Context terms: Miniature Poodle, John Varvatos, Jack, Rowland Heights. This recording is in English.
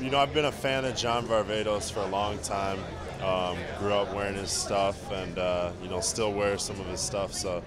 You know, I've been a fan of John Varvatos for a long time. Grew up wearing his stuff and, you know, still wear some of his stuff, so.